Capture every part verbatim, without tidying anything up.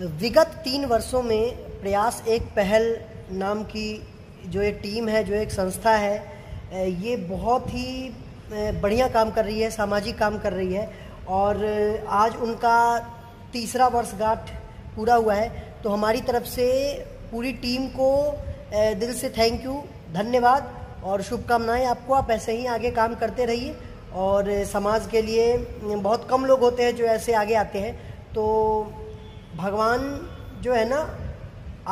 विगत तीन वर्षों में प्रयास एक पहल नाम की जो एक टीम है, जो एक संस्था है, ये बहुत ही बढ़िया काम कर रही है, सामाजिक काम कर रही है और आज उनका तीसरा वर्षगांठ पूरा हुआ है। तो हमारी तरफ से पूरी टीम को दिल से थैंक यू, धन्यवाद और शुभकामनाएं आपको। आप ऐसे ही आगे काम करते रहिए और समाज के लिए बहुत कम लोग होते हैं जो ऐसे आगे आते हैं। तो भगवान जो है ना,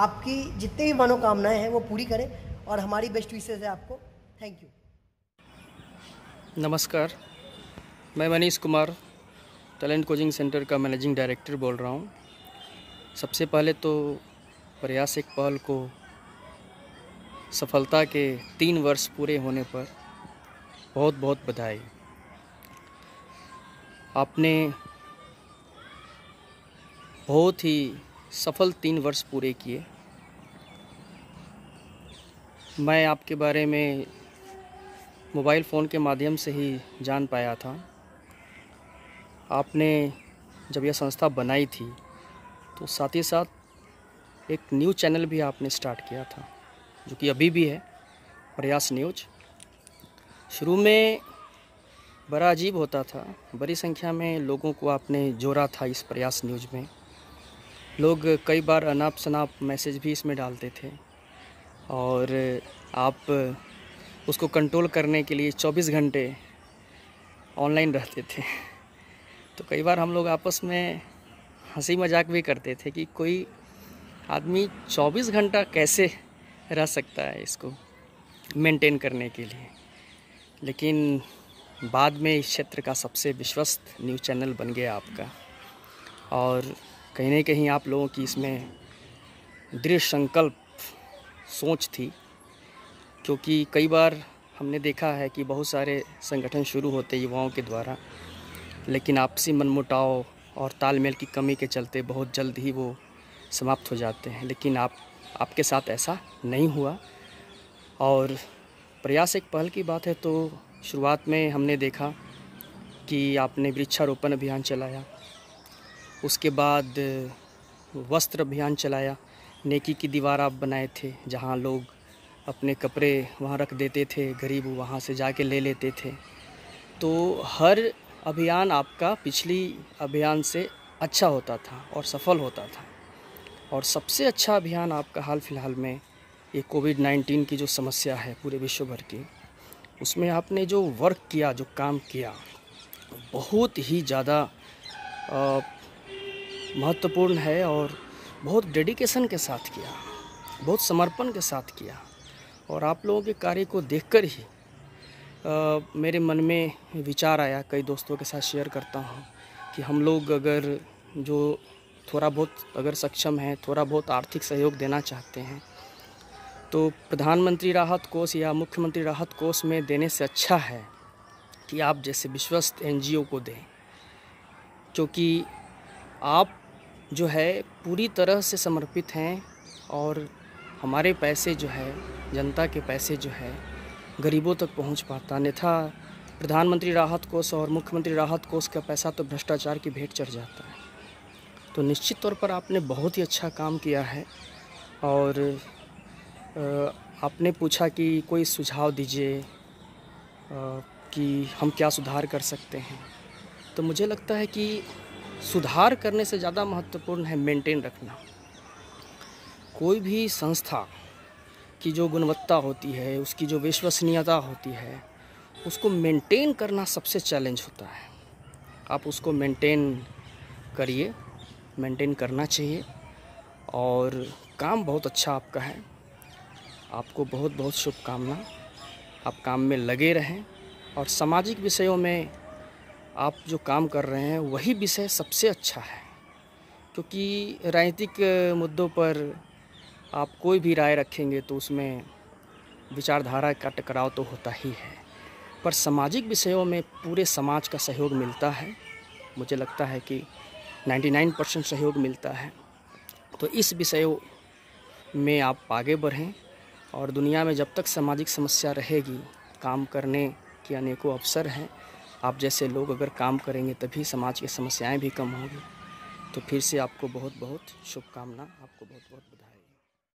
आपकी जितनी भी मनोकामनाएं हैं वो पूरी करें और हमारी बेस्ट विशेज़ है आपको। Thank you. नमस्कार, मैं Manish Kumar talent coaching centre का मैनेजिंग डायरेक्टर बोल रहा हूँ। सबसे पहले तो प्रयास एक पहल को सफलता के तीन वर्ष पूरे होने पर बहुत बहुत बधाई। आपने बहुत ही सफल तीन वर्ष पूरे किए। मैं आपके बारे में मोबाइल फ़ोन के माध्यम से ही जान पाया था। आपने जब यह संस्था बनाई थी तो साथ ही साथ एक न्यूज़ चैनल भी आपने स्टार्ट किया था, जो कि अभी भी है, प्रयास न्यूज़। शुरू में बड़ा अजीब होता था, बड़ी संख्या में लोगों को आपने जोड़ा था इस प्रयास न्यूज़ में। लोग कई बार अनाप शनाप मैसेज भी इसमें डालते थे और आप उसको कंट्रोल करने के लिए चौबीस घंटे ऑनलाइन रहते थे। तो कई बार हम लोग आपस में हंसी मजाक भी करते थे कि कोई आदमी चौबीस घंटा कैसे रह सकता है इसको मेंटेन करने के लिए। लेकिन बाद में इस क्षेत्र का सबसे विश्वस्त न्यूज़ चैनल बन गया आपका और कहीं ना कहीं आप लोगों की इसमें दृढ़ संकल्प सोच थी, क्योंकि कई बार हमने देखा है कि बहुत सारे संगठन शुरू होते युवाओं के द्वारा, लेकिन आपसी मनमुटाव और तालमेल की कमी के चलते बहुत जल्द ही वो समाप्त हो जाते हैं। लेकिन आप आपके साथ ऐसा नहीं हुआ। और प्रयास एक पहल की बात है तो शुरुआत में हमने देखा कि आपने वृक्षारोपण अभियान चलाया, उसके बाद वस्त्र अभियान चलाया, नेकी की दीवार आप बनाए थे जहां लोग अपने कपड़े वहां रख देते थे, गरीब वहां से जाके ले लेते थे। तो हर अभियान आपका पिछली अभियान से अच्छा होता था और सफल होता था। और सबसे अच्छा अभियान आपका हाल फिलहाल में ये कोविड नाइन्टीन की जो समस्या है पूरे विश्व भर की, उसमें आपने जो वर्क किया, जो काम किया, बहुत ही ज़्यादा महत्वपूर्ण है और बहुत डेडिकेशन के साथ किया, बहुत समर्पण के साथ किया। और आप लोगों के कार्य को देखकर ही आ, मेरे मन में विचार आया, कई दोस्तों के साथ शेयर करता हूँ कि हम लोग अगर जो थोड़ा बहुत अगर सक्षम है, थोड़ा बहुत आर्थिक सहयोग देना चाहते हैं तो प्रधानमंत्री राहत कोष या मुख्यमंत्री राहत कोष में देने से अच्छा है कि आप जैसे विश्वस्त एनजीओ को दें, क्योंकि आप जो है पूरी तरह से समर्पित हैं और हमारे पैसे जो है, जनता के पैसे जो है, गरीबों तक पहुंच पाता। अन्यथा प्रधानमंत्री राहत कोष और मुख्यमंत्री राहत कोष का पैसा तो भ्रष्टाचार की भेंट चढ़ जाता है। तो निश्चित तौर पर आपने बहुत ही अच्छा काम किया है। और आपने पूछा कि कोई सुझाव दीजिए कि हम क्या सुधार कर सकते हैं। तो मुझे लगता है कि सुधार करने से ज़्यादा महत्वपूर्ण है मेंटेन रखना। कोई भी संस्था की जो गुणवत्ता होती है, उसकी जो विश्वसनीयता होती है, उसको मेंटेन करना सबसे चैलेंज होता है। आप उसको मेंटेन करिए, मेंटेन करना चाहिए। और काम बहुत अच्छा आपका है, आपको बहुत बहुत शुभकामनाएं। आप काम में लगे रहें और सामाजिक विषयों में आप जो काम कर रहे हैं वही विषय सबसे अच्छा है, क्योंकि राजनीतिक मुद्दों पर आप कोई भी राय रखेंगे तो उसमें विचारधारा का टकराव तो होता ही है, पर सामाजिक विषयों में पूरे समाज का सहयोग मिलता है। मुझे लगता है कि निन्यानवे परसेंट सहयोग मिलता है। तो इस विषयों में आप आगे बढ़ें और दुनिया में जब तक सामाजिक समस्या रहेगी, काम करने के अनेकों अवसर हैं। आप जैसे लोग अगर काम करेंगे तभी समाज की समस्याएं भी कम होगी। तो फिर से आपको बहुत बहुत शुभकामना, आपको बहुत बहुत बधाई।